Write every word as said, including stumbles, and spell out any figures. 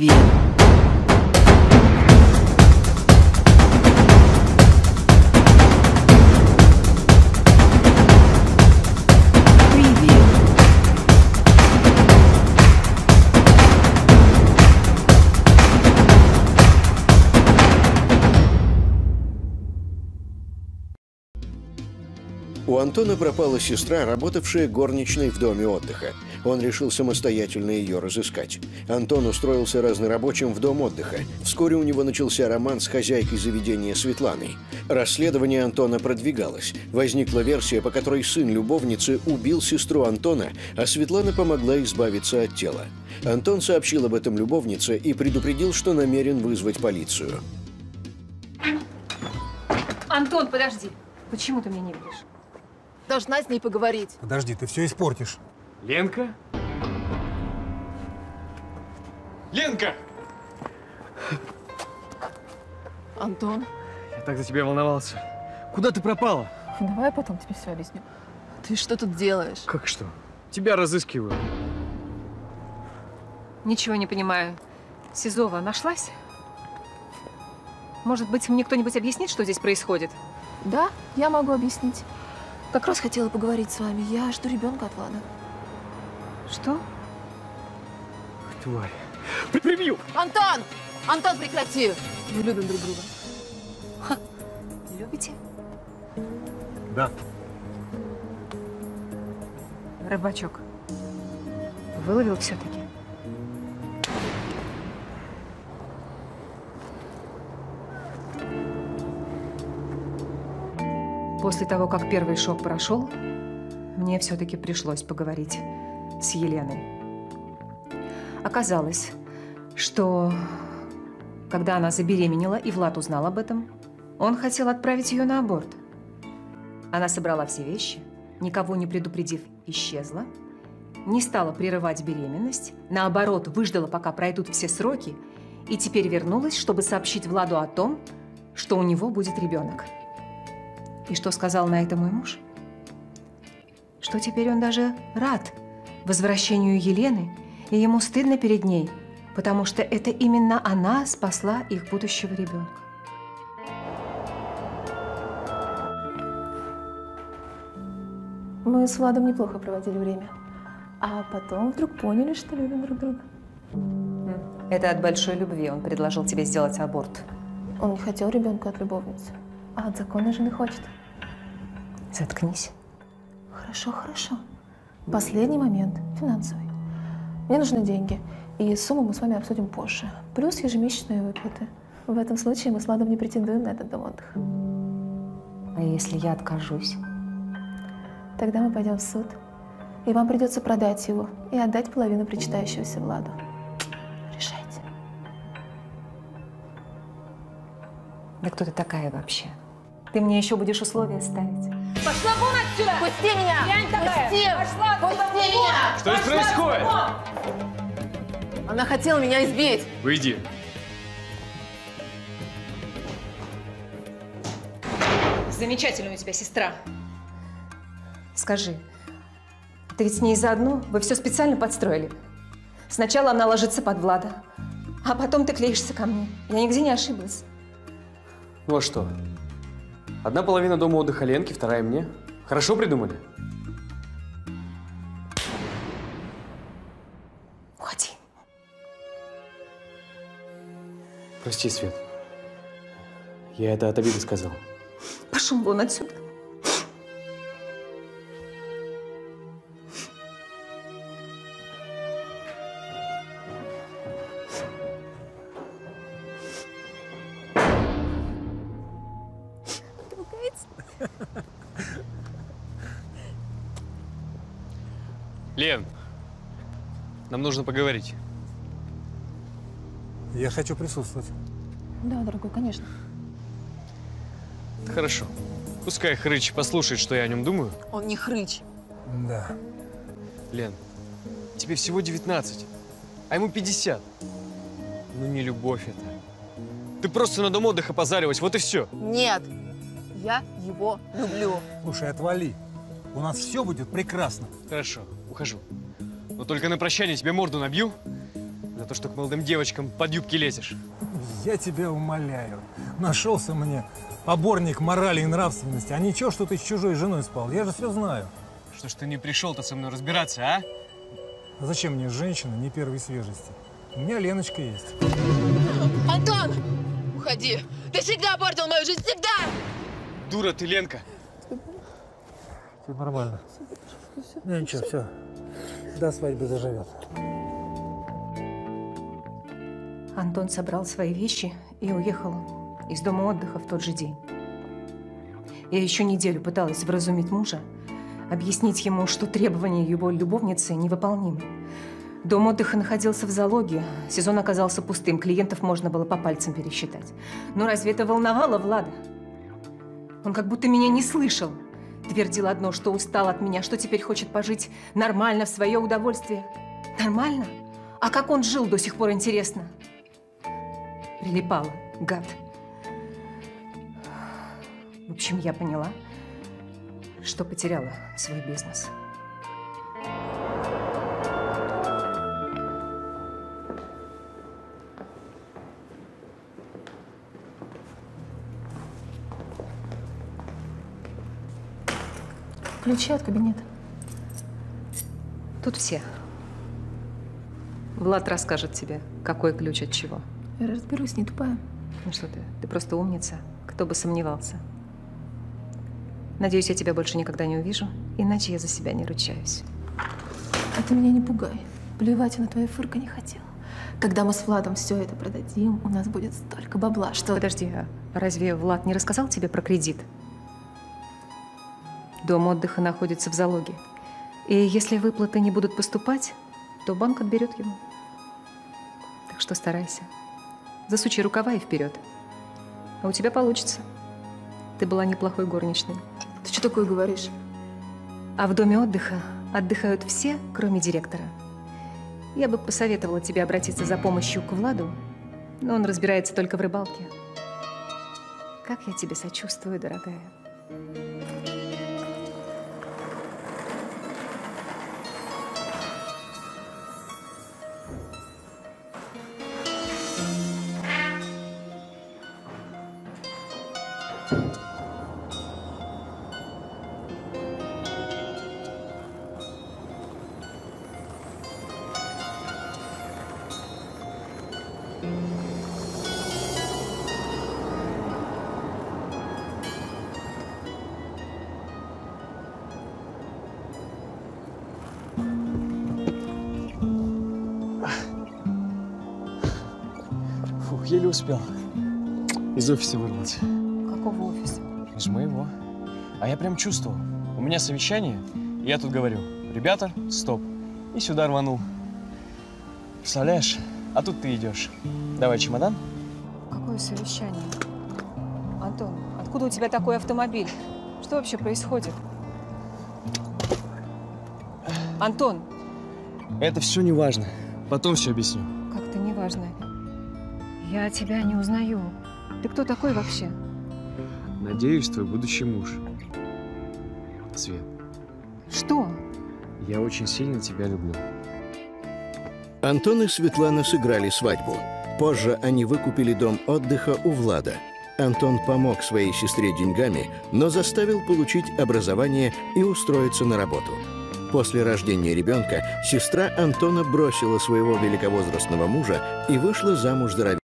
любви. У Антона пропала сестра, работавшая горничной в доме отдыха. Он решил самостоятельно ее разыскать. Антон устроился разнорабочим в дом отдыха. Вскоре у него начался роман с хозяйкой заведения Светланой. Расследование Антона продвигалось. Возникла версия, по которой сын любовницы убил сестру Антона, а Светлана помогла избавиться от тела. Антон сообщил об этом любовнице и предупредил, что намерен вызвать полицию. Антон, подожди. Почему ты меня не видишь? Должна с ней поговорить. Подожди, ты все испортишь. Ленка? Ленка! Антон? Я так за тебя волновался. Куда ты пропала? Давай я потом тебе все объясню. Ты что тут делаешь? Как что? Тебя разыскиваю. Ничего не понимаю. Сизова нашлась? Может быть, мне кто-нибудь объяснит, что здесь происходит? Да, я могу объяснить. Как раз хотела поговорить с вами. Я жду ребенка от Влада. Что? Тварь. Прибью! Антон! Антон, прекрати! Мы любим друг друга. Ха. Любите? Да. Рыбачок. Выловил все-таки? После того, как первый шок прошел, мне все-таки пришлось поговорить с Еленой. Оказалось, что когда она забеременела и Влад узнал об этом, он хотел отправить ее на аборт. Она собрала все вещи, никого не предупредив, исчезла, не стала прерывать беременность, наоборот, выждала, пока пройдут все сроки, и теперь вернулась, чтобы сообщить Владу о том, что у него будет ребенок. И что сказал на это мой муж? Что теперь он даже рад возвращению Елены, и ему стыдно перед ней, потому что это именно она спасла их будущего ребенка. Мы с Владом неплохо проводили время, а потом вдруг поняли, что любим друг друга. Это от большой любви он предложил тебе сделать аборт. Он не хотел ребенка от любовницы, а от закона жены хочет. Заткнись. Хорошо, хорошо. Последний момент, финансовый. Мне нужны деньги, и сумму мы с вами обсудим позже. Плюс ежемесячные выплаты. В этом случае мы с Владом не претендуем на этот дом отдыха. А если я откажусь? Тогда мы пойдем в суд, и вам придется продать его и отдать половину причитающегося Владу. Решайте. Да кто ты такая вообще? Ты мне еще будешь условия ставить? Пошла вон отсюда! Пусти меня! Пусти! Пошла, пусти меня! Что здесь происходит? Она хотела меня избить! Выйди! Замечательная у тебя сестра. Скажи, ты ведь с ней заодно? Вы все специально подстроили? Сначала она ложится под Влада, а потом ты клеишься ко мне. Я нигде не ошиблась. Ну а что? Одна половина дома отдыха Ленки, вторая мне. Хорошо придумали? Уходи. Прости, Свет. Я это от обиды сказал. Пошел вон отсюда. Лен, нам нужно поговорить. Я хочу присутствовать. Да, дорогой, конечно. Хорошо. Пускай хрыч послушает, что я о нем думаю. Он не хрыч. Да. Лен, тебе всего девятнадцать, а ему пятьдесят. Ну не любовь это. Ты просто на дом отдыха позарилась, вот и все. Нет, я его люблю. Слушай, отвали. У нас все будет прекрасно. Хорошо, ухожу. Но только на прощание тебе морду набью, За то, что к молодым девочкам под юбки лезешь. Я тебя умоляю. Нашелся мне поборник морали и нравственности. А ничего, что ты с чужой женой спал. Я же все знаю. Что ж ты не пришел-то со мной разбираться, а? А зачем мне женщина не первой свежести? У меня Леночка есть. Антон! Уходи! Ты всегда портил мою жизнь! Всегда! Дура ты, Ленка! Все нормально. Ну ничего, все. До свадьбы заживет. Антон собрал свои вещи и уехал из дома отдыха в тот же день. Я еще неделю пыталась вразумить мужа, объяснить ему, что требования его любовницы невыполнимы. Дом отдыха находился в залоге, сезон оказался пустым, клиентов можно было по пальцам пересчитать. Но разве это волновало Влада? Он как будто меня не слышал. Твердил одно, что устал от меня, что теперь хочет пожить нормально, в свое удовольствие. Нормально? А как он жил до сих пор, интересно? Прилипала, гад. В общем, я поняла, что потеряла свой бизнес. Ключи от кабинета. Тут все. Влад расскажет тебе, какой ключ от чего. Я разберусь, не тупая. Ну что ты, ты просто умница. Кто бы сомневался. Надеюсь, я тебя больше никогда не увижу, иначе я за себя не ручаюсь. А ты меня не пугай. Плевать я на твои фырка не хотела. Когда мы с Владом все это продадим, у нас будет столько бабла, что… Подожди, а разве Влад не рассказал тебе про кредит? Дом отдыха находится в залоге. И если выплаты не будут поступать, то банк отберет его. Так что старайся. Засучи рукава и вперед. А у тебя получится. Ты была неплохой горничной. Ты что такое говоришь? А в доме отдыха отдыхают все, кроме директора. Я бы посоветовала тебе обратиться за помощью к Владу, но он разбирается только в рыбалке. Как я тебе сочувствую, дорогая. Еле успел. Из офиса вырваться. Какого офиса? Из моего. А я прям чувствовал. У меня совещание, и я тут говорю: ребята, стоп. И сюда рванул. Представляешь? А тут ты идешь. Давай чемодан. Какое совещание? Антон, откуда у тебя такой автомобиль? Что вообще происходит? Антон! Это все не важно. Потом все объясню. Как-то не важно. Я тебя не узнаю. Ты кто такой вообще? Надеюсь, твой будущий муж. Свет. Что? Я очень сильно тебя люблю. Антон и Светлана сыграли свадьбу. Позже они выкупили дом отдыха у Влада. Антон помог своей сестре деньгами, но заставил получить образование и устроиться на работу. После рождения ребенка сестра Антона бросила своего великовозрастного мужа и вышла замуж за Равина.